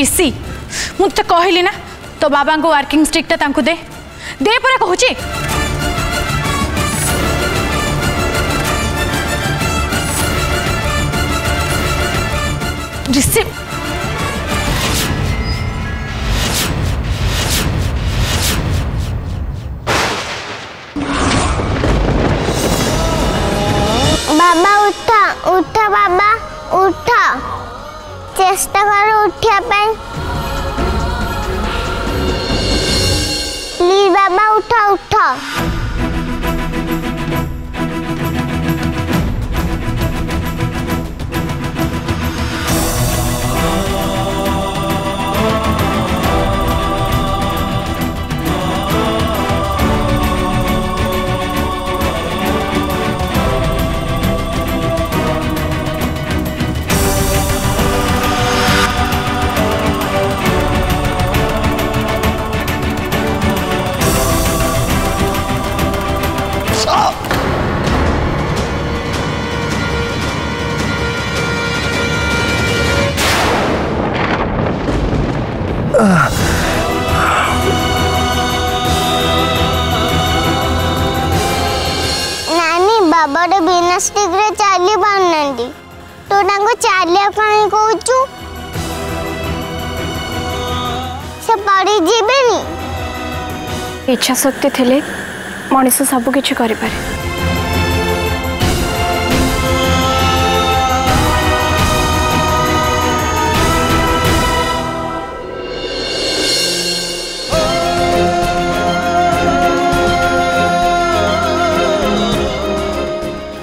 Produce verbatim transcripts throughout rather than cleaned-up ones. TC मुझे कहली ना तो बाबा को वर्किंग स्टिक टा दे दे पूरा कहूची ऋषि बाबा उठा उठा बाबा उठा चेष्टा करो उठिया पे प्लीज बाबा उठा उठा चाली पारना तो चालिया कहचु से पड़ी जीवनी इच्छा शक्ति थे मनुष्य सबकिछ कर पारे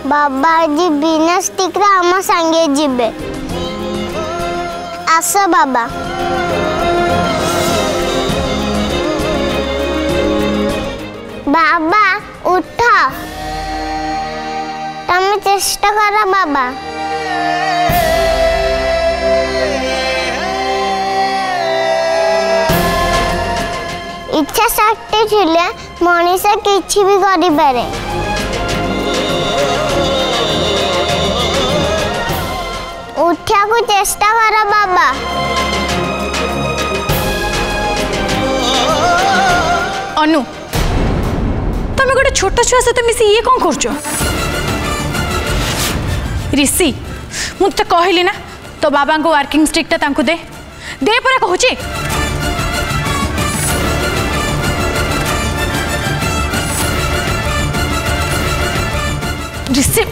बाबा जी बिना स्टिक आम संगे जीवे आस बाबा बाबा उठ तुम चेष्टा कर बाबा इच्छा शक्ति थिले मनुष्य किछि भी करि पारे उठा को चेष्टा कर बाबा अनु तुम गोटे छोट छुआ सहित मिसी ये कौन कर ऋषि मुझे कहली ना तो बाबा को वर्किंग स्टिक टा दे दे पूरा कहूची ऋषि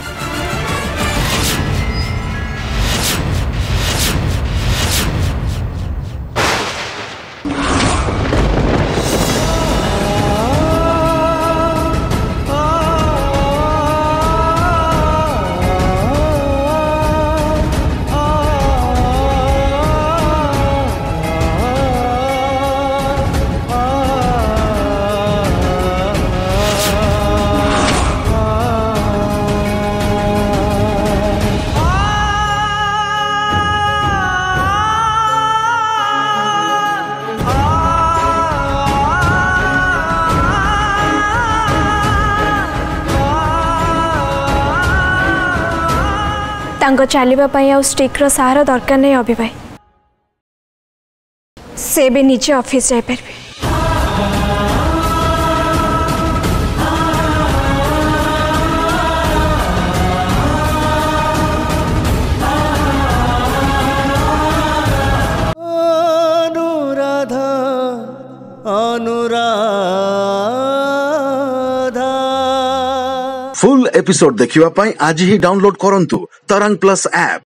चलवाई स्टिक्र सहारा दरकार नहीं अभी भाई से भी निजे ऑफिस जाए पर भी फुल एपिसोड देखिवा पाई आज ही डाउनलोड करंतु तरंग प्लस ऐप।